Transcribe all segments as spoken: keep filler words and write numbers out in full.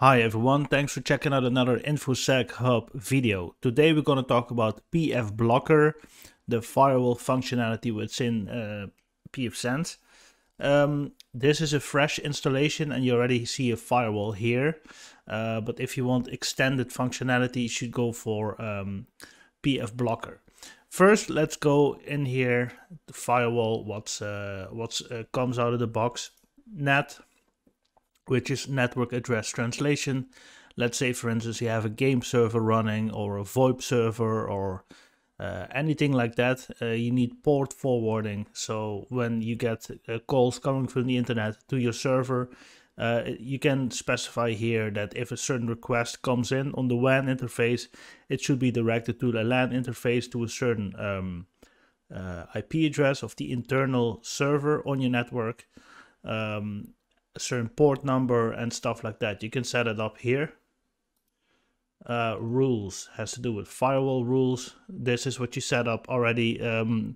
Hi everyone, thanks for checking out another InfoSec Hub video. Today we're going to talk about pfBlocker, the firewall functionality within uh, pfSense. Um, this is a fresh installation and you already see a firewall here. Uh, but if you want extended functionality, you should go for um, pfBlocker. First, let's go in here, the firewall, what's, uh, what's uh, comes out of the box, N A T. Which is network address translation. Let's say, for instance, you have a game server running or a VoIP server or uh, anything like that. Uh, you need port forwarding. So when you get uh, calls coming from the internet to your server, uh, you can specify here that if a certain request comes in on the W A N interface, it should be directed to the LAN interface to a certain um, uh, I P address of the internal server on your network. Um, A certain port number and stuff like that. You can set it up here. Uh, rules has to do with firewall rules. This is what you set up already um,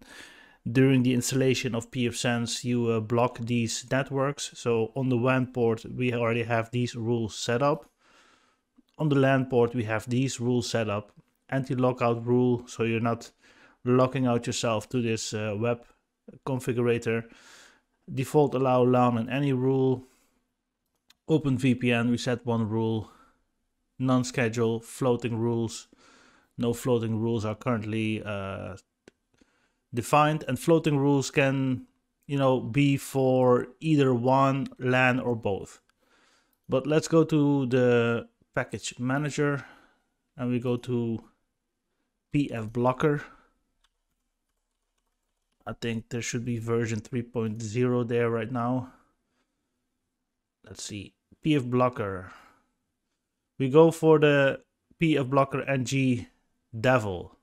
during the installation of pfSense. You uh, block these networks. So on the W A N port, we already have these rules set up. On the LAN port, we have these rules set up. Anti-lockout rule, so you're not locking out yourself to this uh, web configurator. Default allow LAN and any rule. OpenVPN, we set one rule. Non-schedule, floating rules. No floating rules are currently uh, defined, and floating rules can, you know, be for either one, LAN, or both. But let's go to the package manager, and we go to pfBlocker. I think there should be version three point zero there right now. Let's see, pfBlocker. We go for the pfBlockerNG devil.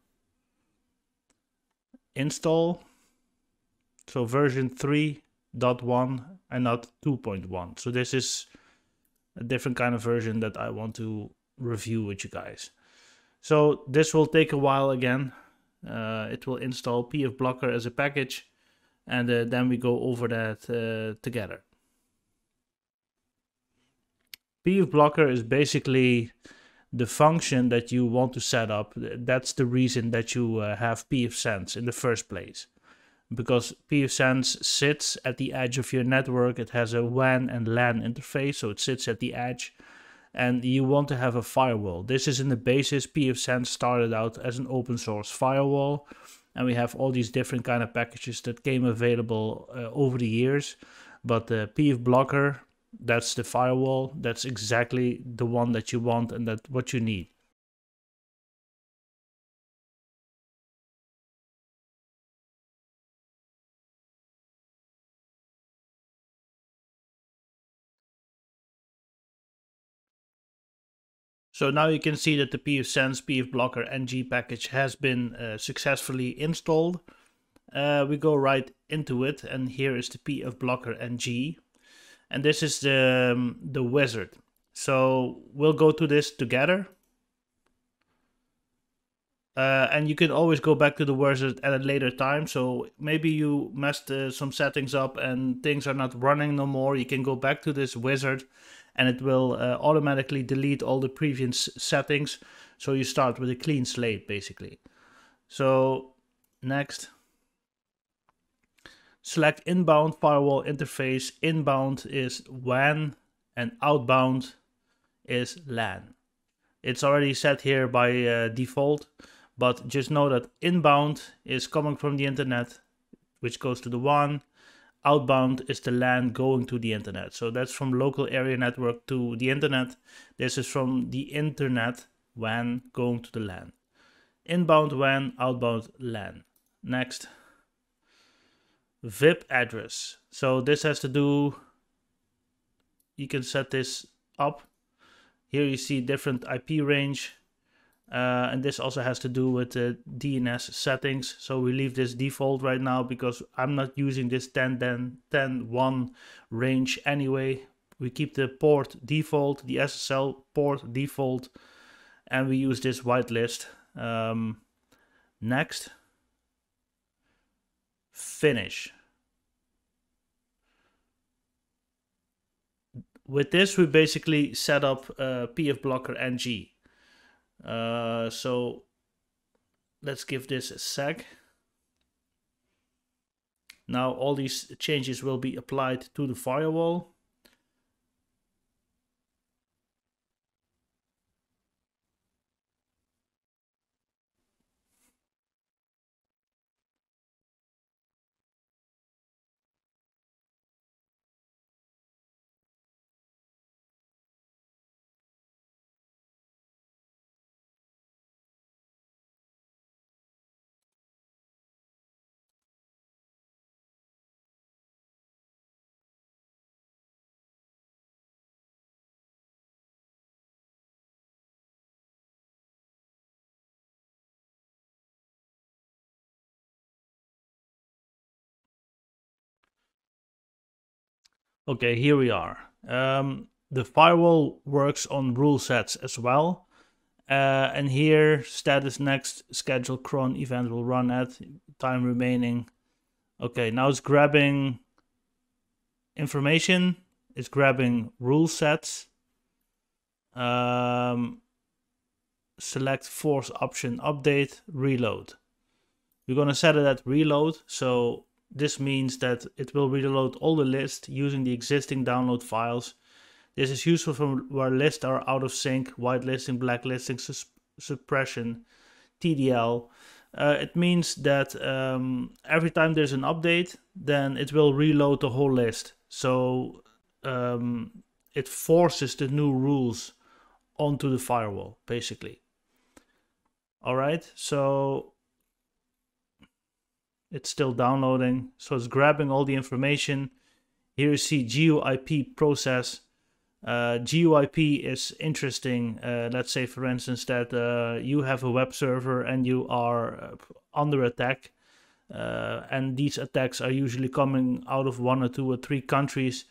Install. So version three point one and not two point one. So this is a different kind of version that I want to review with you guys. So this will take a while again. Uh, it will install pfBlocker as a package, and uh, then we go over that uh, together. pfBlocker is basically the function that you want to set up. That's the reason that you uh, have pfSense in the first place, because pfSense sits at the edge of your network. It has a W A N and LAN interface, so it sits at the edge. And you want to have a firewall. This is in the basis. pfSense started out as an open source firewall, and we have all these different kind of packages that came available uh, over the years. But the pfBlocker, that's the firewall. That's exactly the one that you want and that what you need. So now you can see that the pfSense pfBlockerNG package has been uh, successfully installed. Uh, we go right into it, and here is the pfBlockerNG, and this is the um, the wizard. So we'll go to this together, uh, and you can always go back to the wizard at a later time. So maybe you messed uh, some settings up and things are not running no more. You can go back to this wizard, and it will uh, automatically delete all the previous settings. So you start with a clean slate, basically. So next, select inbound firewall interface. Inbound is W A N and outbound is LAN. It's already set here by uh, default, but just know that inbound is coming from the internet, which goes to the W A N. Outbound is the LAN going to the internet. So that's from local area network to the internet. This is from the internet W A N going to the LAN. Inbound W A N, outbound LAN. Next, V I P address. So this has to do, you can set this up. Here you see different I P range. Uh, and this also has to do with the D N S settings. So we leave this default right now because I'm not using this ten ten ten one range anyway. We keep the port default, the S S L port default, and we use this whitelist. Um, next, finish. with this, we basically set up uh, pfBlockerNG. Uh, so let's give this a sec. Now all these changes will be applied to the firewall. Okay, here we are. Um, the firewall works on rule sets as well. Uh, and here, status next, schedule cron event will run at, time remaining. Okay, now it's grabbing information. It's grabbing rule sets. Um, select force option update, reload. We're gonna set it at reload, so this means that it will reload all the list using the existing download files. This is useful for where lists are out of sync, whitelisting, blacklisting, suppression, T D L. Uh, it means that um, every time there's an update, then it will reload the whole list. So um, it forces the new rules onto the firewall, basically. All right, so it's still downloading, so it's grabbing all the information. Here you see GeoIP process. Uh, GeoIP is interesting. Uh, let's say, for instance, that uh, you have a web server and you are under attack. Uh, and these attacks are usually coming out of one or two or three countries.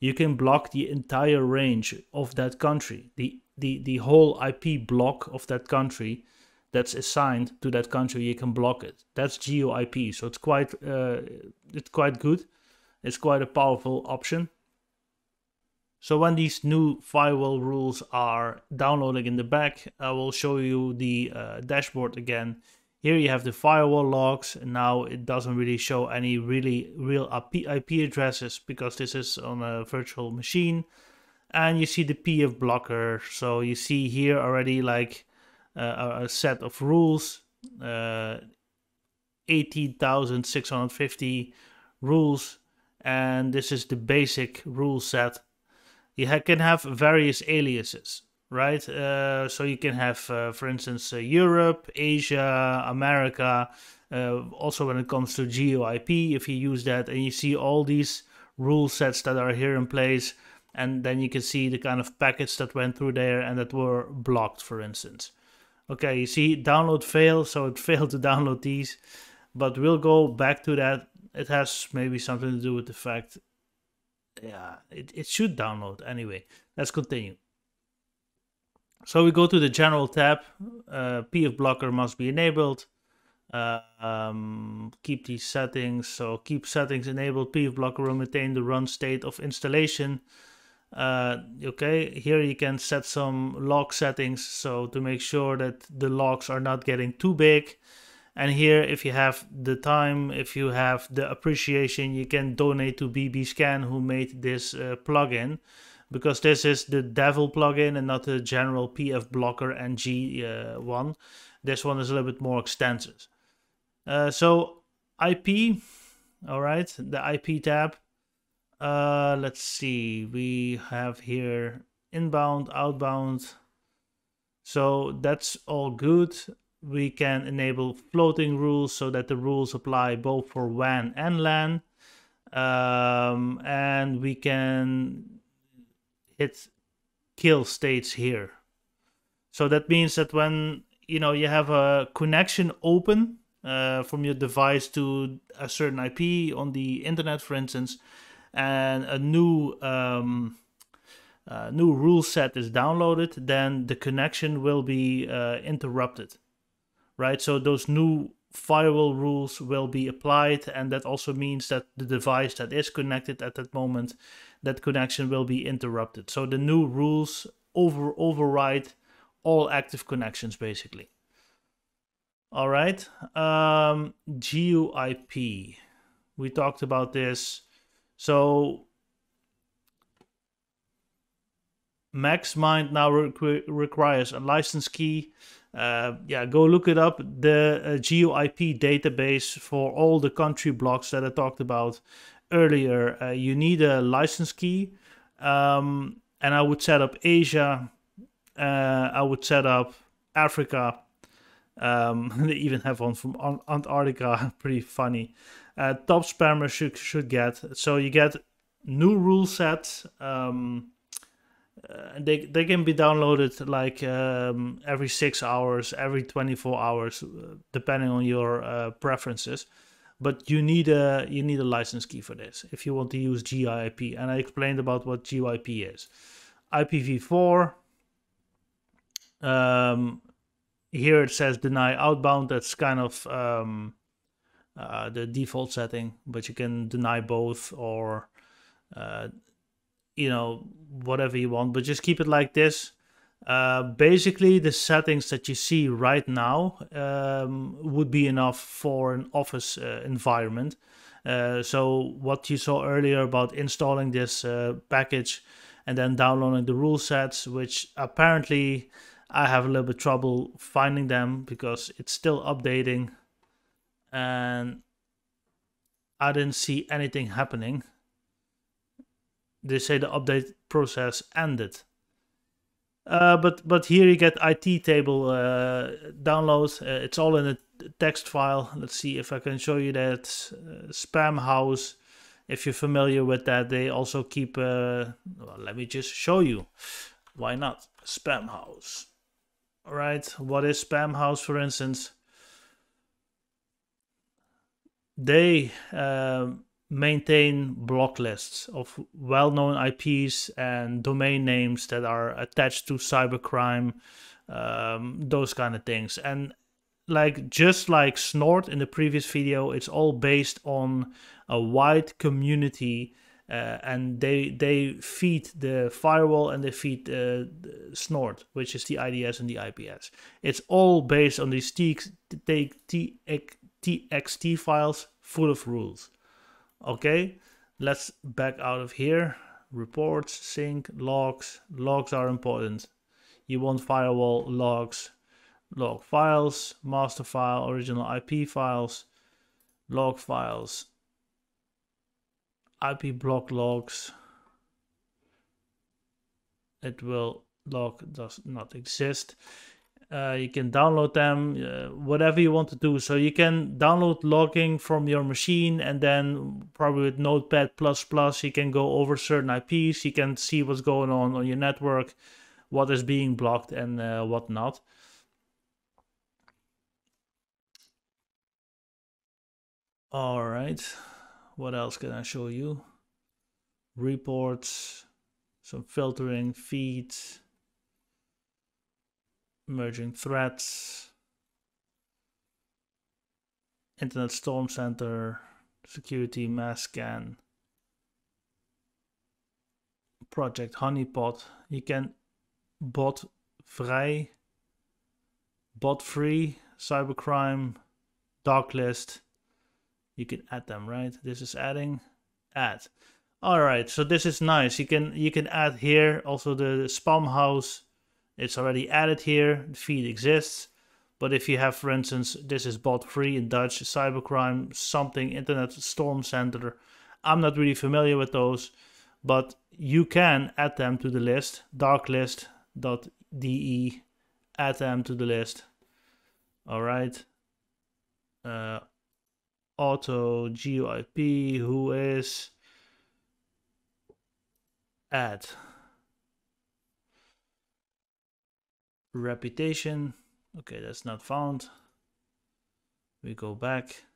You can block the entire range of that country, the, the, the whole I P block of that country that's assigned to that country. You can block it. That's GeoIP, so it's quite uh, it's quite good. It's quite a powerful option. So when these new firewall rules are downloading in the back, I will show you the uh, dashboard again. Here you have the firewall logs, and now it doesn't really show any really real I P addresses because this is on a virtual machine. And you see the pf blocker, so you see here already like Uh, a set of rules, uh, eighteen thousand six hundred fifty rules, and this is the basic rule set. You ha can have various aliases, right? Uh, so you can have, uh, for instance, uh, Europe, Asia, America. Uh, also, when it comes to GeoIP, if you use that, and you see all these rule sets that are here in place, and then you can see the kind of packets that went through there and that were blocked, for instance. Okay, you see download fail, so it failed to download these, but we'll go back to that. It has maybe something to do with the fact, yeah, it, it should download anyway. Let's continue. So we go to the general tab. Uh, pf blocker must be enabled. Uh, um, keep these settings, so keep settings enabled. Pf blocker will maintain the run state of installation. Uh, okay, here you can set some log settings, so to make sure that the logs are not getting too big. And here, if you have the time, if you have the appreciation, you can donate to BBScan, who made this uh, plugin, because this is the devil plugin and not the general pfBlockerNG uh, one. This one is a little bit more extensive. Uh, so I P, all right, the I P tab. Uh, let's see, we have here inbound, outbound, so that's all good. We can enable floating rules so that the rules apply both for W A N and LAN, um, and we can hit kill states here. So that means that when, you know, you have a connection open uh, from your device to a certain I P on the internet, for instance, and a new um, uh, new rule set is downloaded, then the connection will be uh, interrupted, right? So those new firewall rules will be applied, and that also means that the device that is connected at that moment, that connection will be interrupted. So the new rules over override all active connections basically. All right, um, GeoIP, we talked about this. So MaxMind now requ requires a license key. Uh, yeah, go look it up. The uh, GeoIP database for all the country blocks that I talked about earlier. Uh, you need a license key, um, and I would set up Asia. Uh, I would set up Africa. Um, they even have one from Antarctica. Pretty funny. Uh, top spammer should should get. So you get new rule sets. Um, Uh, they, they can be downloaded like um, every six hours, every twenty-four hours, depending on your uh, preferences, but you need a you need a license key for this if you want to use GeoIP. And I explained about what GeoIP is. I P v four, um, here it says deny outbound. That's kind of um, uh, the default setting, but you can deny both or uh, you know, whatever you want, but just keep it like this. Uh, basically, the settings that you see right now um, would be enough for an office uh, environment. Uh, so what you saw earlier about installing this uh, package and then downloading the rule sets, which apparently I have a little bit trouble finding them because it's still updating and I didn't see anything happening. They say the update process ended. Uh, but but here you get I T table uh, download. Uh, it's all in a text file. Let's see if I can show you that. Uh, Spamhaus, if you're familiar with that, they also keep... Uh, well, let me just show you. Why not? Spamhaus. All right, what is Spamhaus, for instance? They... Um, maintain block lists of well-known I Ps and domain names that are attached to cybercrime, um, those kind of things. And like just like Snort in the previous video, it's all based on a wide community, uh, and they they feed the firewall and they feed uh, Snort, which is the I D S and the I P S. It's all based on these T X T files full of rules. Okay, let's back out of here. Reports, sync, logs. Logs are important. You want firewall logs, log files, master file, original I P files, log files, I P block logs. It will log does not exist. Uh, you can download them, uh, whatever you want to do. So you can download logging from your machine, and then probably with Notepad plus plus, you can go over certain I Ps. You can see what's going on on your network, what is being blocked and uh, what not. All right, what else can I show you? Reports, some filtering, feeds, merging threats, Internet Storm Center, security mass scan, Project Honeypot. You can bot vrij, bot free, cybercrime, darklist. You can add them, right? This is adding, add. All right, so this is nice. You can you can add here also the Spamhaus. It's already added here, the feed exists. But if you have, for instance, this is bot free in Dutch, cybercrime, something, Internet Storm Center. I'm not really familiar with those, but you can add them to the list. Darklist dot D E, add them to the list. All right. Uh, auto, GeoIP, who is? Add. Reputation. Okay, that's not found. We go back.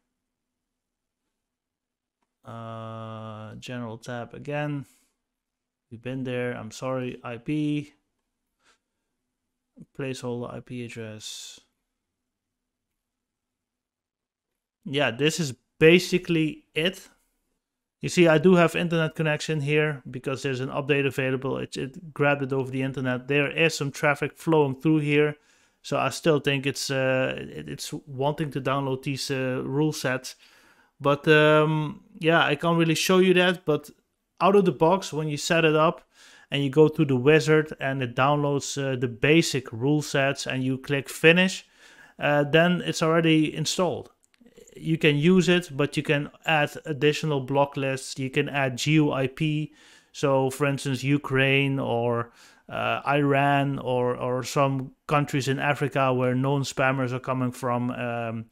Uh, general tab again. We've been there. I'm sorry. I P. Placeholder I P address. yeah, this is basically it. You see, I do have internet connection here because there's an update available. It, it grabbed it over the internet. There is some traffic flowing through here. So I still think it's uh, it, it's wanting to download these uh, rule sets. But um, yeah, I can't really show you that. But out of the box, when you set it up and you go to the wizard and it downloads uh, the basic rule sets and you click finish, uh, then it's already installed. You can use it, but you can add additional block lists. You can add GeoIP. So for instance, Ukraine or uh, Iran or, or some countries in Africa where known spammers are coming from, um,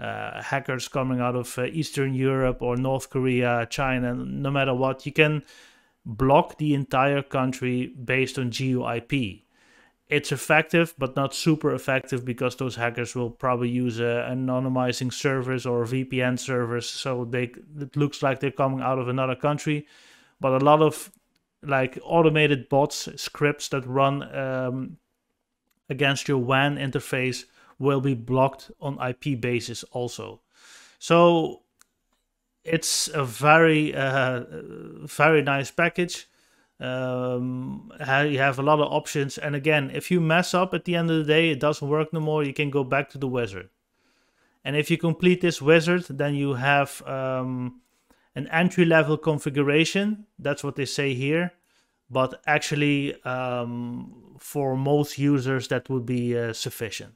uh, hackers coming out of uh, Eastern Europe or North Korea, China, no matter what, you can block the entire country based on GeoIP. It's effective, but not super effective because those hackers will probably use a anonymizing service or a V P N service. So they, it looks like they're coming out of another country. But a lot of like automated bots, scripts that run um, against your W A N interface will be blocked on I P basis also. So it's a very, uh, very nice package. Um, you have a lot of options, and again, if you mess up at the end of the day, it doesn't work no more, you can go back to the wizard. And if you complete this wizard, then you have um, an entry-level configuration. That's what they say here, but actually um, for most users that would be uh, sufficient.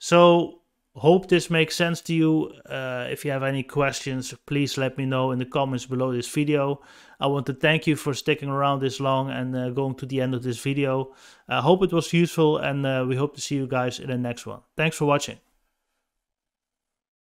So hope this makes sense to you. Uh, if you have any questions, please let me know in the comments below this video. I want to thank you for sticking around this long and uh, going to the end of this video. I uh, hope it was useful, and uh, we hope to see you guys in the next one. Thanks for watching.